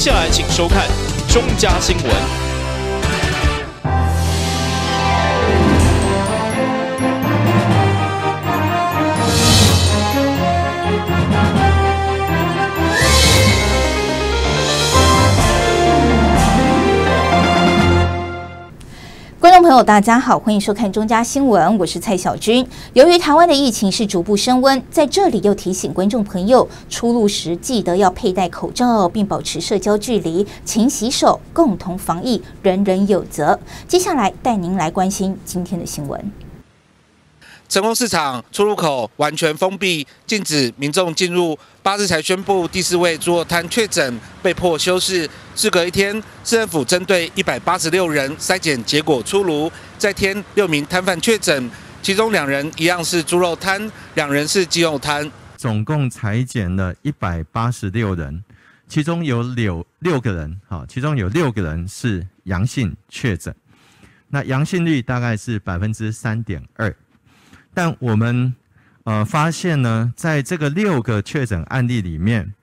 下来请收看中嘉新闻。 观众朋友，大家好，欢迎收看中嘉新闻，我是蔡小军。由于台湾的疫情是逐步升温，在这里又提醒观众朋友，出入时记得要佩戴口罩，并保持社交距离，勤洗手，共同防疫，人人有责。接下来带您来关心今天的新闻。成功市场出入口完全封闭，禁止民众进入。八日才宣布第四位猪肉摊确诊，被迫休市。 事隔一天，市政府针对186人筛检结果出炉，再添6名摊贩确诊，其中2人一样是猪肉摊，2人是鸡肉摊，总共裁检了186人，其中有六个人，是阳性确诊，那阳性率大概是3.2%，但我们发现呢，在这个6个确诊案例里面，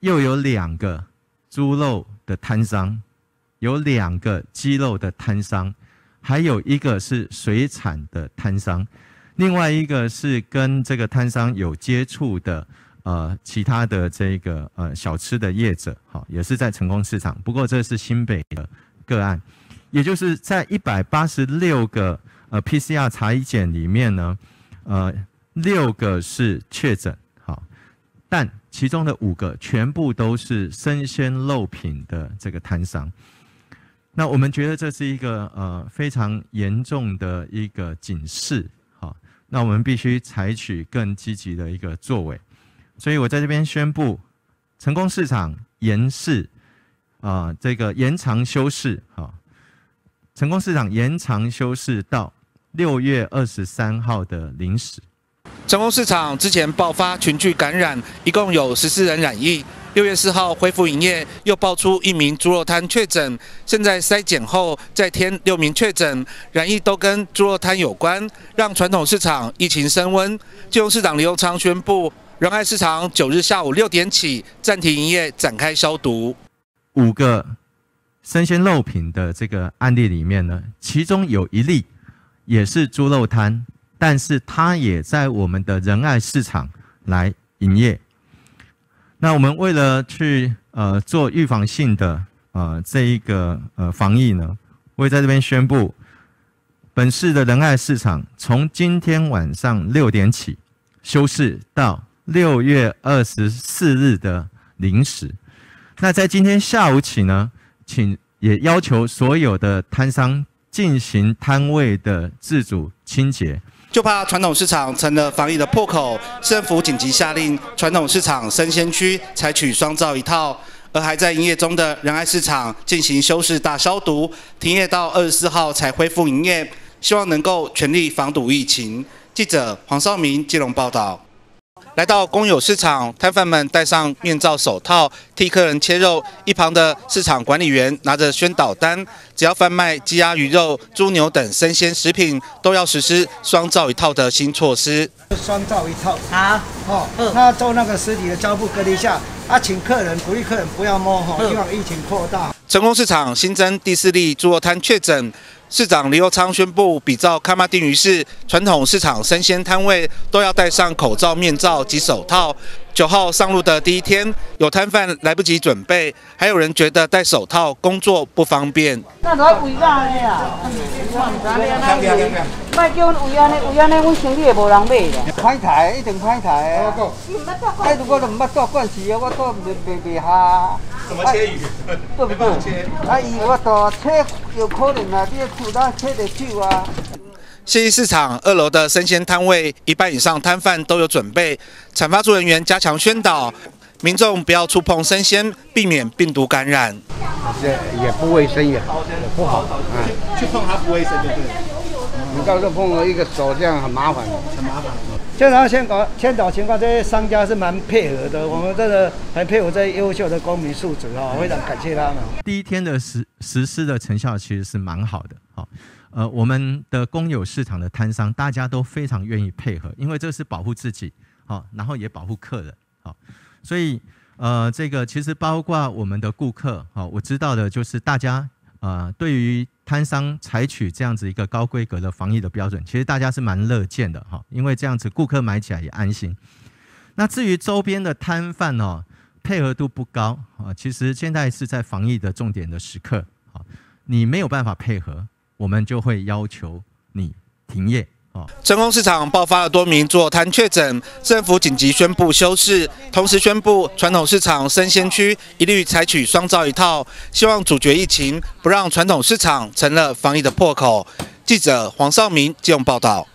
又有2个。 猪肉的摊商有2个，鸡肉的摊商，还有1个是水产的摊商，另外1个是跟这个摊商有接触的其他的这个小吃的业者，好，也是在成功市场。不过这是新北的个案，也就是在186个PCR 裁检里面呢，6个是确诊，好，但 其中的5个全部都是生鲜肉品的这个摊商，那我们觉得这是一个非常严重的一个警示，好，那我们必须采取更积极的一个作为，所以我在这边宣布，成功市场延市这个延长休市，好，成功市场延长休市到6月23号的0时。 成功市场之前爆发群聚感染，一共有14人染疫。6月4号恢复营业，又爆出1名猪肉摊确诊，现在筛检后再添6名确诊，染疫都跟猪肉摊有关，让传统市场疫情升温。基隆市长林右昌宣布，仁爱市场9日下午6点起暂停营业，展开消毒。5个生鲜肉品的这个案例里面呢，其中有1例也是猪肉摊。 但是它也在我们的仁爱市场来营业。那我们为了去做预防性的这一个防疫呢，我也在这边宣布，本市的仁爱市场从今天晚上6点起休市到6月24日的0时。那在今天下午起呢，请也要求所有的摊商进行摊位的自主清洁。 就怕传统市场成了防疫的破口，市政府紧急下令传统市场生鲜区采取双罩一套，而还在营业中的仁爱市场进行休市大消毒，停业到24号才恢复营业，希望能够全力防堵疫情。记者黄少明基隆报道。 来到公有市场，摊贩们戴上面罩、手套，替客人切肉。一旁的市场管理员拿着宣导单，只要贩卖鸡鸭鱼肉、猪牛等生鲜食品，都要实施双罩一套的新措施。双罩一套，好，哦，那做那个实体的胶布隔离下，请客人鼓励客人不要摸，以防疫情扩大。成功市场新增第4例猪肉摊确诊。 市长林右昌宣布，比照崁仔町鱼市传统市场生鲜摊位，都要戴上口罩、面罩及手套。9号上路的第一天，有摊贩来不及准备，还有人觉得戴手套工作不方便。那都围哪嘞啊？卖叫围安尼，围安尼，阮生理也无人买啦。歹台一定歹台啊！哎，我都唔捌做惯事啊，我做袂下。怎么切鱼？对不对？啊，伊我做切有可能啊，你。 信义市场2楼的生鲜摊位，一半以上摊贩都有准备。产发处人员加强宣导，民众不要触碰生鲜，避免病毒感染。这也不卫生，也不好。去碰它不卫生，对不对？你到时候碰了一个手，这样很麻烦，很麻烦。现在宣导情况，这些商家是蛮配合的，我们真的很佩服这些优秀的公民素质啊，非常感谢他们。第一天的实施的成效其实是蛮好的。 我们的公有市场的摊商，大家都非常愿意配合，因为这是保护自己，好，然后也保护客人，好，所以这个其实包括我们的顾客，我知道的就是大家对于摊商采取这样子一个高规格的防疫的标准，其实大家是蛮乐见的哈，因为这样子顾客买起来也安心。那至于周边的摊贩哦，配合度不高啊，其实现在是在防疫的重点的时刻，你没有办法配合，我们就会要求你停业。 成功市场爆发了多名坐摊确诊，政府紧急宣布休市，同时宣布传统市场生鲜区一律采取双罩一套，希望阻绝疫情，不让传统市场成了防疫的破口。记者黄少明借用报道。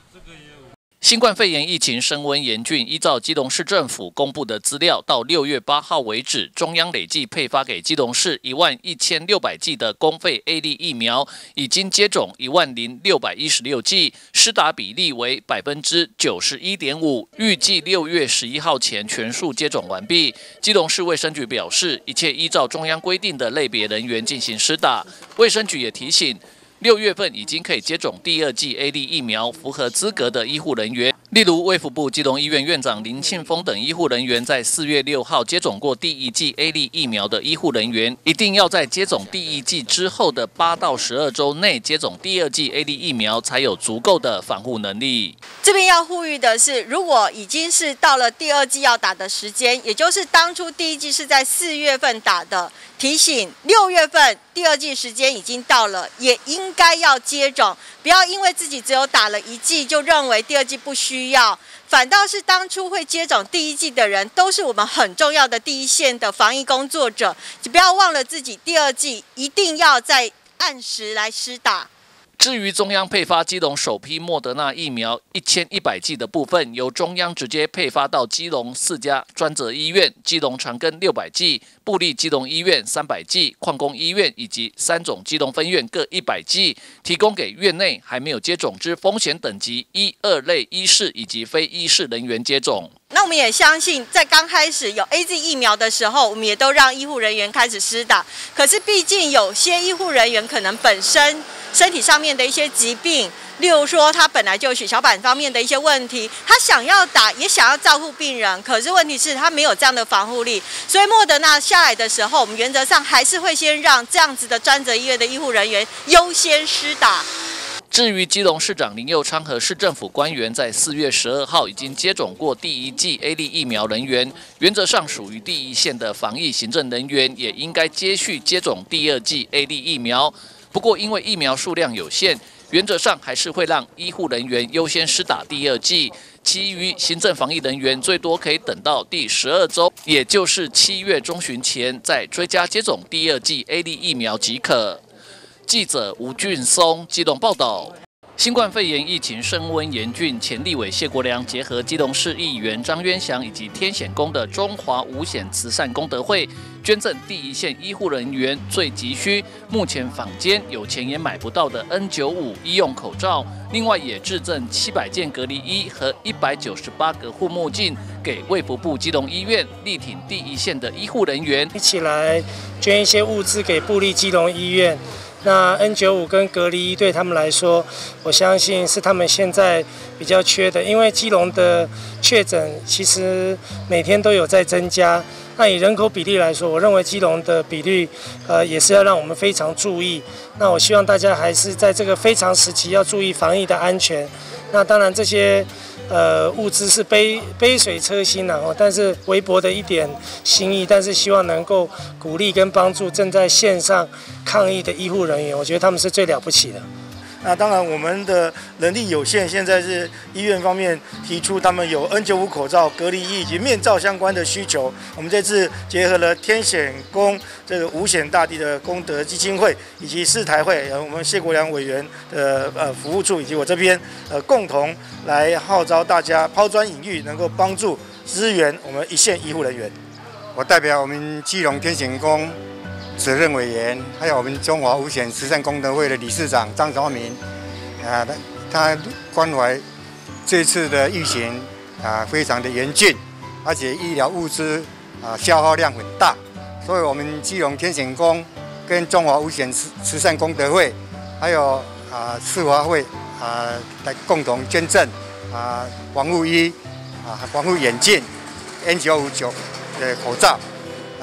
新冠肺炎疫情升温严峻，依照基隆市政府公布的资料，到6月8号为止，中央累计配发给基隆市11600剂的公费 A 类疫苗，已经接种10616剂，施打比例为91.5%，预计6月11号前全数接种完毕。基隆市卫生局表示，一切依照中央规定的类别人员进行施打。卫生局也提醒。 6月份已经可以接种第2剂 A 类疫苗，符合资格的医护人员，例如卫福部基隆医院院长林庆峰等医护人员，在4月6号接种过第1剂 A 类疫苗的医护人员，一定要在接种第1剂之后的8到12周内接种第2剂 A 类疫苗，才有足够的防护能力。这边要呼吁的是，如果已经是到了第2剂要打的时间，也就是当初第1剂是在4月份打的，提醒6月份第2剂时间已经到了，也应 该要接种，不要因为自己只有打了1剂就认为第2剂不需要，反倒是当初会接种第1剂的人，都是我们很重要的第一线的防疫工作者，你不要忘了自己第2剂一定要再按时来施打。 至于中央配发基隆首批莫德纳疫苗1100剂的部分，由中央直接配发到基隆4家专责医院：基隆长庚600剂、部立基隆医院300剂、矿工医院以及3种基隆分院各100剂，提供给院内还没有接种之风险等级1、2类医师以及非医师人员接种。 那我们也相信，在刚开始有 AZ 疫苗的时候，我们也都让医护人员开始施打。可是，毕竟有些医护人员可能本身身体上面的一些疾病，例如说他本来就有血小板方面的一些问题，他想要打也想要照顾病人，可是问题是他没有这样的防护力。所以，莫德纳下来的时候，我们原则上还是会先让这样子的专责医院的医护人员优先施打。 至于基隆市长林右昌和市政府官员在4月12号已经接种过第1剂 A 类疫苗人员，原则上属于第一线的防疫行政人员，也应该接续接种第2剂 A 类疫苗。不过，因为疫苗数量有限，原则上还是会让医护人员优先施打第2剂，其余行政防疫人员最多可以等到第12周，也就是7月中旬前再追加接种第2剂 A 类疫苗即可。 记者吴俊松基隆报道，新冠肺炎疫情升温严峻，前立委谢国良结合基隆市议员张渊祥以及天显宫的中华五显慈善功德会，捐赠第一线医护人员最急需、目前坊间有钱也买不到的 N95 医用口罩，另外也制赠700件隔离衣和198个护目镜给卫福部基隆医院，力挺第一线的医护人员，一起来捐一些物资给部立基隆医院。 那 N95 跟隔离衣对他们来说，我相信是他们现在比较缺的，因为基隆的确诊其实每天都有在增加。那以人口比例来说，我认为基隆的比率，也是要让我们非常注意。那我希望大家还是在这个非常时期要注意防疫的安全。那当然这些。 物资是杯水车薪呐，但是微薄的一点心意，但是希望能够鼓励跟帮助正在线上抗疫的医护人员，我觉得他们是最了不起的。那当然，我们的能力有限，现在是医院方面提出他们有 N95 口罩、隔离衣以及面罩相关的需求。我们这次结合了天显宫这个五显大帝的功德基金会以及市台会，我们谢国良委员的服务处以及我这边共同来号召大家抛砖引玉，能够帮助支援我们一线医护人员。我代表我们基隆天显宫 主任委员，还有我们中华五显慈善功德会的理事长张昭明，他关怀这次的疫情非常的严峻，而且医疗物资消耗量很大，所以我们基隆天显宫跟中华五显慈善功德会，还有世华会来共同捐赠防护衣、防护眼镜、N95的口罩。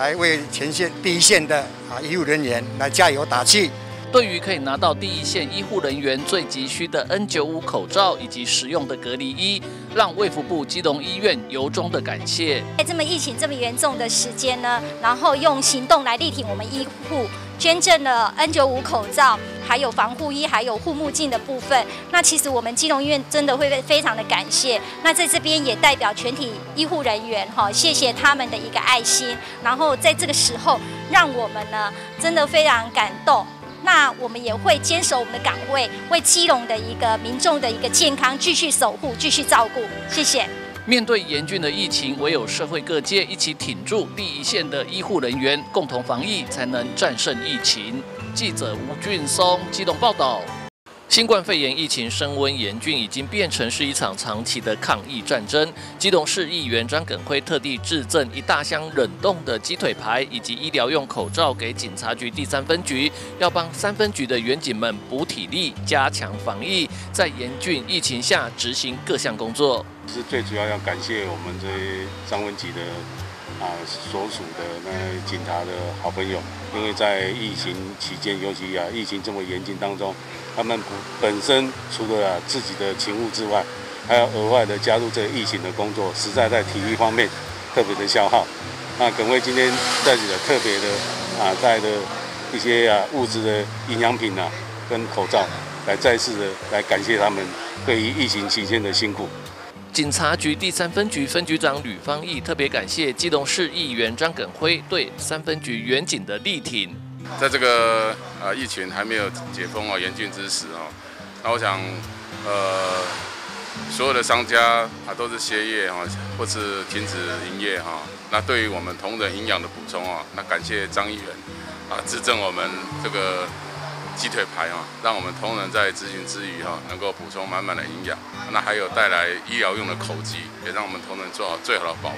来为前线第一线的医护人员来加油打气。对于可以拿到第一线医护人员最急需的 N95 口罩以及实用的隔离衣，让卫福部基隆医院由衷的感谢。在这么疫情这么严重的时间呢，然后用行动来力挺我们医护，捐赠了 N95 口罩，还有防护衣，还有护目镜的部分。那其实我们基隆医院真的会非常的感谢。那在这边也代表全体医护人员哈，谢谢他们的一个爱心。然后在这个时候，让我们呢真的非常感动。 那我们也会坚守我们的岗位，为基隆的一个民众的一个健康继续守护、继续照顾。谢谢。面对严峻的疫情，唯有社会各界一起挺住第一线的医护人员，共同防疫，才能战胜疫情。记者吴俊松，基隆报道。新冠肺炎疫情升温严峻，已经变成是一场长期的抗疫战争。基隆市议员张耿辉特地致赠一大箱冷冻的鸡腿排以及医疗用口罩给警察局第三分局，要帮三分局的员警们补体力，加强防疫，在严峻疫情下执行各项工作。是最主要要感谢我们这些三分局的所属的那警察的好朋友，因为在疫情期间，尤其疫情这么严峻当中。 他们本身除了自己的勤务之外，还要额外的加入这个疫情的工作，实在在体力方面特别的消耗。那耿辉今天带着特别的带的一些物资的营养品跟口罩，来再次的来感谢他们对于疫情期间的辛苦。 警察局第三分局分局长吕方毅特别感谢基隆市议员张耿辉对三分局员警的力挺。在这个疫情还没有解封严峻之时那我想所有的商家都是歇业或是停止营业那对于我们同仁营养的补充那感谢张议员指正我们这个。 鸡腿排让我们同仁在执行之余能够补充满满的营养。那还有带来医疗用的口技，也让我们同仁做好最好的保护。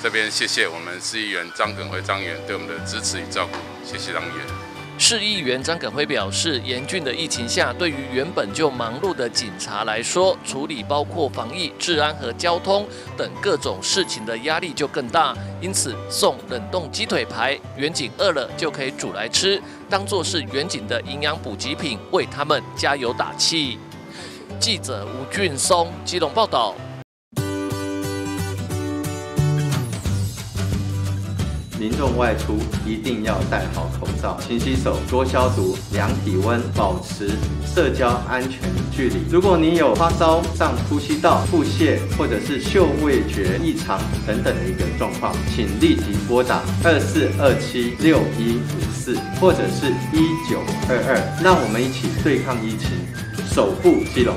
这边谢谢我们市议员张耿辉张议员对我们的支持与照顾，谢谢张议员。市议员张耿辉表示，严峻的疫情下，对于原本就忙碌的警察来说，处理包括防疫、治安和交通等各种事情的压力就更大。因此，送冷冻鸡腿排，员警饿了就可以煮来吃。 当作是远景的营养补给品，为他们加油打气。记者吴俊松，基隆报道。民众外出一定要戴好口罩，勤洗手，多消毒，量体温，保持社交安全距离。如果你有发烧、上呼吸道、腹泻或者是嗅味觉异常等等的一个状况，请立即拨打24276154或者是1922，让我们一起对抗疫情，守护基隆。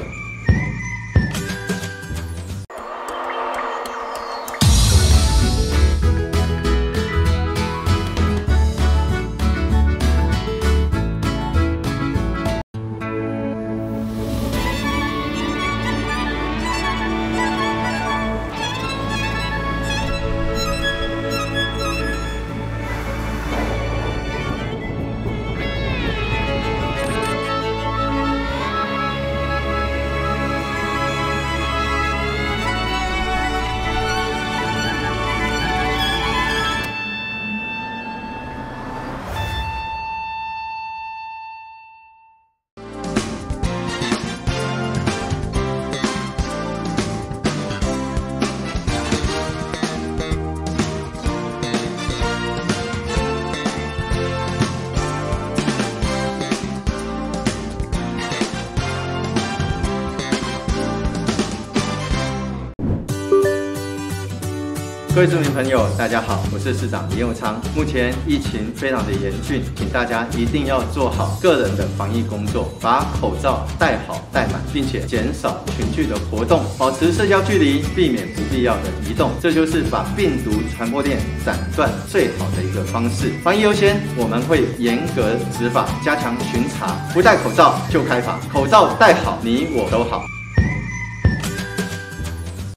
各位市民朋友，大家好，我是市长林佑昌。目前疫情非常的严峻，请大家一定要做好个人的防疫工作，把口罩戴好戴满，并且减少群聚的活动，保持社交距离，避免不必要的移动。这就是把病毒传播链斩断最好的一个方式。防疫优先，我们会严格执法，加强巡查。不戴口罩就开罚，口罩戴好，你我都好。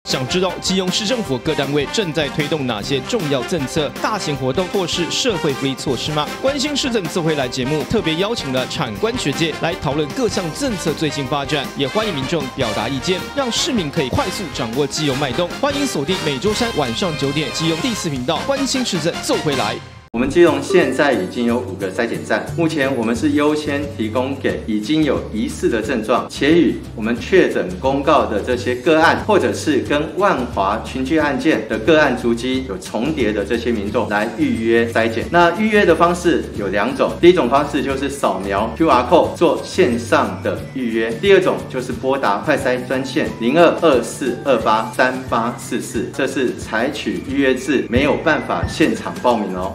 想知道基隆市政府各单位正在推动哪些重要政策、大型活动或是社会福利措施吗？关心市政这回来节目特别邀请了产官学界来讨论各项政策最新发展，也欢迎民众表达意见，让市民可以快速掌握基隆脉动。欢迎锁定每周三晚上9点基隆第4频道《关心市政这回来》。我们基隆现在已经有5个筛检站，目前我们是优先提供给已经有疑似的症状，且与我们确诊公告的这些个案，或者是跟万华群聚案件的个案足迹有重叠的这些民众来预约筛检。那预约的方式有2种，第一种方式就是扫描 QR code 做线上的预约，第二种就是拨打快筛专线0224283844，这是采取预约制，没有办法现场报名哦。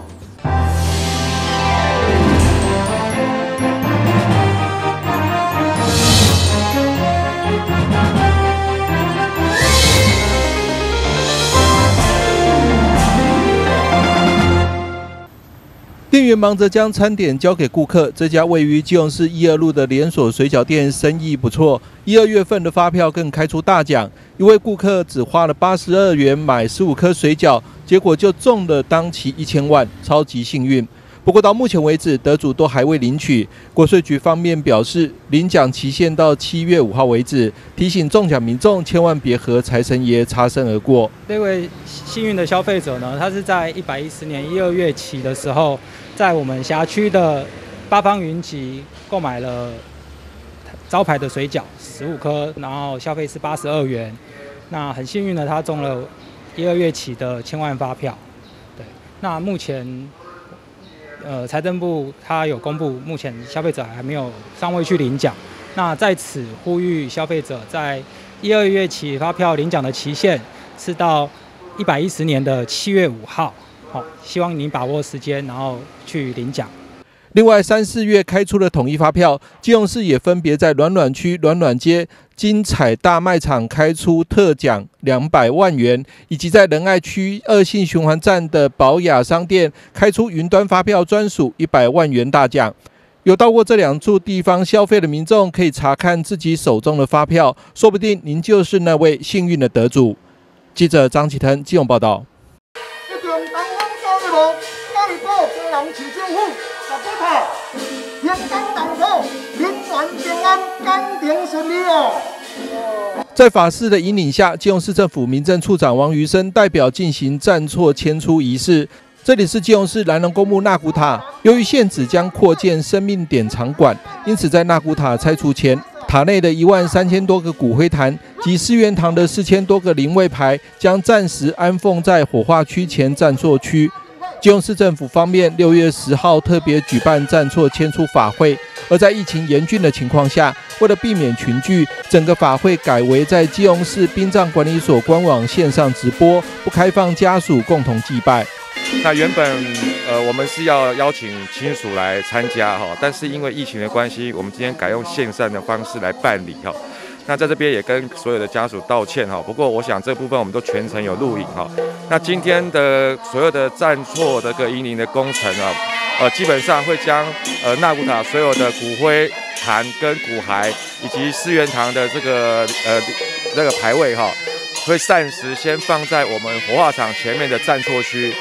店员忙着将餐点交给顾客。这家位于基隆市12路的连锁水饺店生意不错，12月份的发票更开出大奖。一位顾客只花了82元买15颗水饺，结果就中了当期1000万，超级幸运。不过到目前为止，得主都还未领取。国税局方面表示，领奖期限到7月5号为止，提醒中奖民众千万别和财神爷擦身而过。这位幸运的消费者呢，他是在110年12月起的时候，在我们辖区的8方云集购买了招牌的水饺15颗，然后消费是82元。那很幸运的，他中了12月起的1000万发票。对，那目前财政部他有公布，目前消费者还没有尚未去领奖。那在此呼吁消费者，在12月起发票领奖的期限是到110年的7月5号。好，希望您把握时间，然后去领奖。另外，3、4月开出的统一发票，基隆市也分别在暖暖区、暖暖街、金彩大卖场开出特奖200万元，以及在仁爱区二性循环站的宝雅商店开出云端发票专属100万元大奖。有到过这2处地方消费的民众，可以查看自己手中的发票，说不定您就是那位幸运的得主。记者张启腾基隆报道。在法事的引领下，基隆市政府民政处长王余生代表进行站错迁出仪式。这里是基隆市兰农公墓纳古塔，由于现址将扩建生命典藏馆，因此在纳古塔拆除前，塔内的13000多个骨灰坛及四元堂的4000多个灵位牌将暂时安放在火化区前站错区。基隆市政府方面，6月10号特别举办站错迁出法会，而在疫情严峻的情况下，为了避免群聚，整个法会改为在基隆市殡葬管理所官网线上直播，不开放家属共同祭拜。那原本我们是要邀请亲属来参加哈，但是因为疫情的关系，我们今天改用线上的方式来办理哈。那在这边也跟所有的家属道歉哈，不过我想这部分我们都全程有录影哈。那今天的所有的站错的引领的工程啊，基本上会将纳古塔所有的骨灰坛跟骨骸，以及四元堂的这个牌位哈，会暂时先放在我们火化场前面的站错区。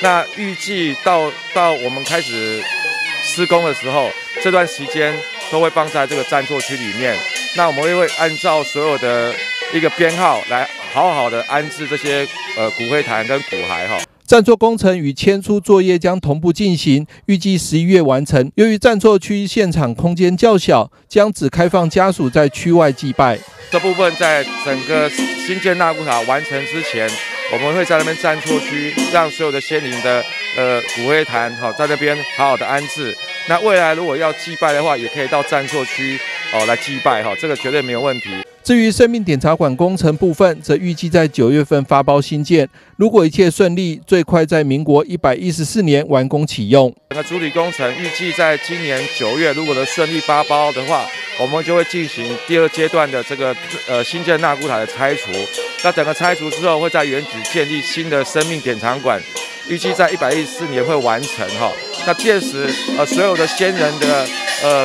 那预计到我们开始施工的时候，这段时间都会放在这个站错区里面。那我们会按照所有的一个编号来好好的安置这些骨灰坛跟骨骸哈。站错工程与迁出作业将同步进行，预计11月完成。由于站错区现场空间较小，将只开放家属在区外祭拜。这部分在整个新建纳古塔完成之前，我们会在那边站错区让所有的先灵的骨灰坛哈在那边好好的安置。那未来如果要祭拜的话，也可以到站错区来祭拜哈，这个绝对没有问题。至于生命典藏馆工程部分，则预计在9月份发包新建，如果一切顺利，最快在民国114年完工启用。整个主体工程预计在今年9月，如果能顺利发包的话，我们就会进行第2阶段的这个新建纳古塔的拆除。那整个拆除之后，会在原址建立新的生命典藏馆，预计在114年会完成哈。那届时所有的先人的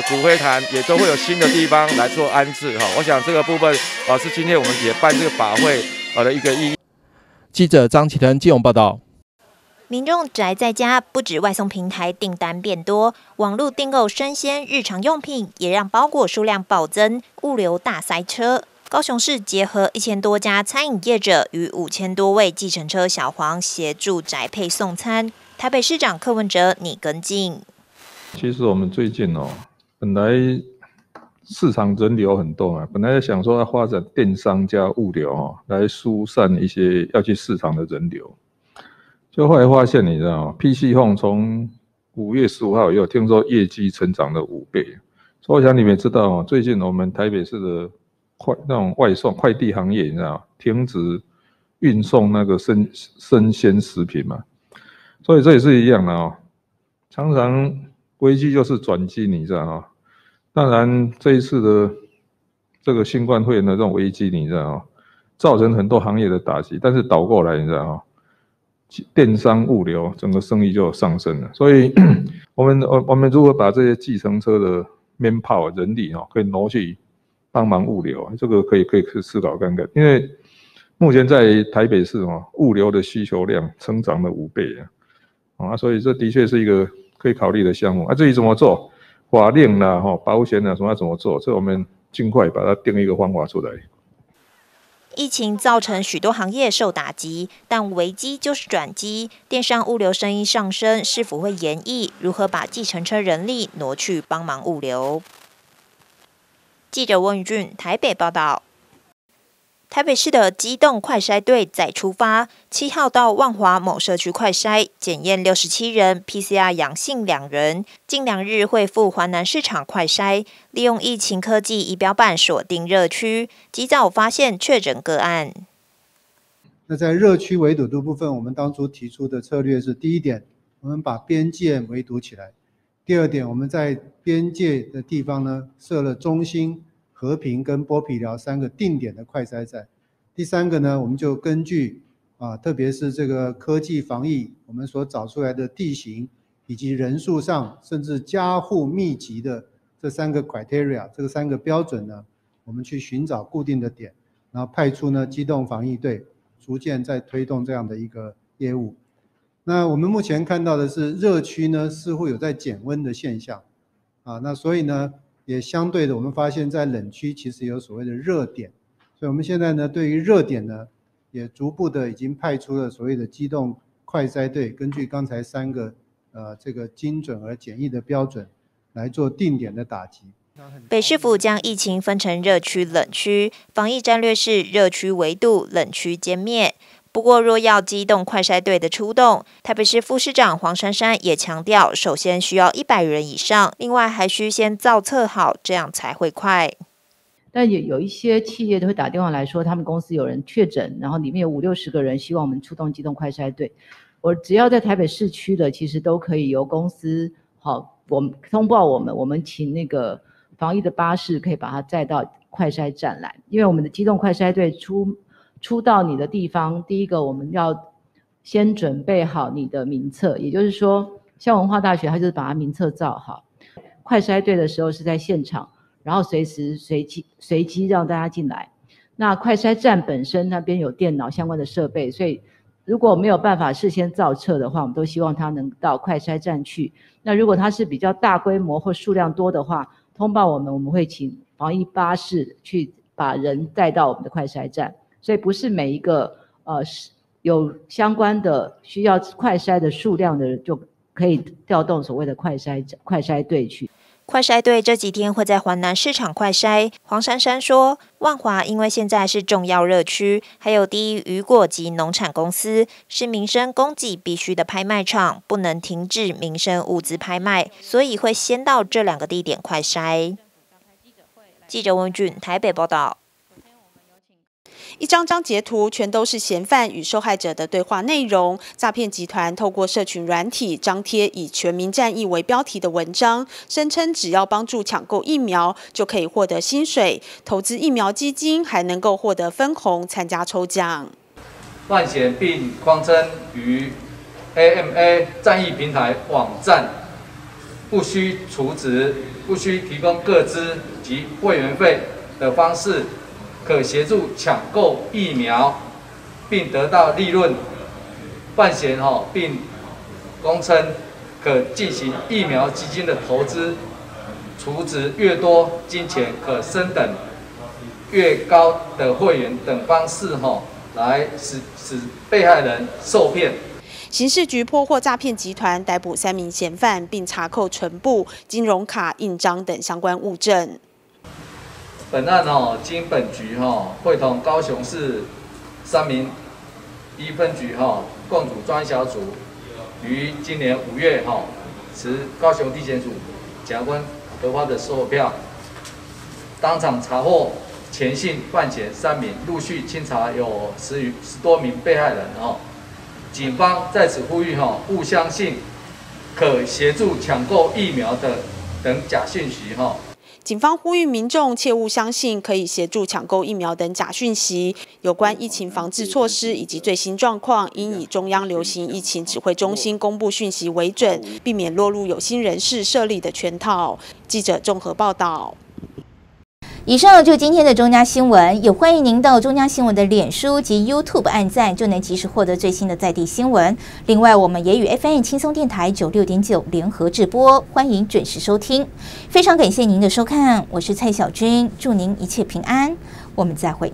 骨灰坛也都会有新的地方来做安置哈，我想这个部分是今天我们也办这个法会的一个意义。记者张启腾基隆报道。民众宅在家，不止外送平台订单变多，网络订购生鲜、日常用品也让包裹数量暴增，物流大塞车。高雄市结合1000多家餐饮业者与5000多位计程车小黄协助宅配送餐，台北市长柯文哲拟跟进。其实我们最近本来市场人流很多嘛，本来想说要发展电商加物流来疏散一些要去市场的人流，就后来发现你知道吗 ？PC Home 从5月15号也有听说业绩成长了5倍，所以我想你们知道最近我们台北市的那种外送快递行业，你知道吗？停止运送那个生鲜食品嘛，所以这也是一样的常常危机就是转机，你知道吗？当然，这一次的这个新冠肺炎的这种危机，你知道吗？造成很多行业的打击，但是倒过来，你知道吗？电商物流整个生意就上升了。所以，我们如果把这些计程车的manpower人力可以挪去帮忙物流，这个可以思考看看。因为目前在台北市物流的需求量增长了5倍啊，所以这的确是一个可以考虑的项目啊。至于怎么做？法令啦、保险啦，什么要怎么做？所以我们尽快把它定一个方法出来。疫情造成许多行业受打击，但危机就是转机。电商物流生意上升，是否会延役？如何把计程车人力挪去帮忙物流？记者翁宇俊台北报道。台北市的机动快筛队再出发，7号到万华某社区快筛检验67人 ，PCR 阳性2人。近2日恢复环南市场快筛，利用疫情科技仪表板锁定热区，及早发现确诊个案。那在热区围堵的部分，我们当初提出的策略是：第一点，我们把边界围堵起来；第二点，我们在边界的地方呢设了中心、和平跟剥皮寮3个定点的快筛站。第三个呢，我们就根据特别是这个科技防疫，我们所找出来的地形以及人数上，甚至家户密集的这3个 criteria， 这3个标准呢，我们去寻找固定的点，然后派出呢机动防疫队，逐渐在推动这样的一个业务。那我们目前看到的是热区呢似乎有在减温的现象那所以呢。也相对的，我们发现在冷区其实有所谓的热点，所以我们现在呢，对于热点呢，也逐步的已经派出了所谓的机动快筛队，根据刚才3个这个精准而简易的标准来做定点的打击。北市府将疫情分成热区、冷区，防疫战略是热区围堵，冷区歼灭。不过，若要机动快筛队的出动，台北市副市长黄珊珊也强调，首先需要100人以上，另外还需先造册好，这样才会快。但也有一些企业都会打电话来说，他们公司有人确诊，然后里面有50-60个人，希望我们出动机动快筛队。我只要在台北市区的，其实都可以由公司我们通报我们请那个防疫的巴士可以把它载到快筛站来，因为我们的机动快筛队出到你的地方，第一个我们要先准备好你的名册，也就是说，像文化大学，它就是把它名册造好。快筛队的时候是在现场，然后随机让大家进来。那快筛站本身那边有电脑相关的设备，所以如果没有办法事先造册的话，我们都希望它能到快筛站去。那如果它是比较大规模或数量多的话，通报我们会请防疫巴士去把人带到我们的快筛站。所以不是每一个有相关的需要快筛的数量的人就可以调动所谓的快筛队去。快筛队这几天会在环南市场快筛。黄珊珊说，万华因为现在是重要热区，还有第一雨果及农产公司是民生供给必须的拍卖场，不能停止民生物资拍卖，所以会先到这2个地点快筛。记者文俊台北报道。一张张截图，全都是嫌犯与受害者的对话内容。诈骗集团透过社群软体张贴以全民战役为标题的文章，声称只要帮助抢购疫苗就可以获得薪水，投资疫苗基金还能够获得分红，参加抽奖。乱写并框称于 AMA 战役平台网站，不需储值、不需提供个资及会员费的方式，可协助抢购疫苗，并得到利润。范闲并公称可进行疫苗基金的投资，储值越多，金钱可升等越高的会员等方式来使被害人受骗。刑事局破获诈骗集团，逮捕3名嫌犯，并查扣存簿、金融卡、印章等相关物证。本案经本局会同高雄市3名一分局共组专案小组，于今年5月持高雄地检署甲官核发的售票，当场查获前性犯嫌3名，陆续清查有10多名被害人警方在此呼吁勿相信可协助抢购疫苗的等假讯息警方呼吁民众切勿相信可以协助抢购疫苗等假讯息。有关疫情防治措施以及最新状况，应以中央流行疫情指挥中心公布讯息为准，避免落入有心人士设立的圈套。记者综合报道。以上就是今天的中嘉新闻，也欢迎您到中嘉新闻的脸书及 YouTube 按赞，就能及时获得最新的在地新闻。另外，我们也与 FM 轻松电台96.9联合直播，欢迎准时收听。非常感谢您的收看，我是蔡小军，祝您一切平安，我们再会。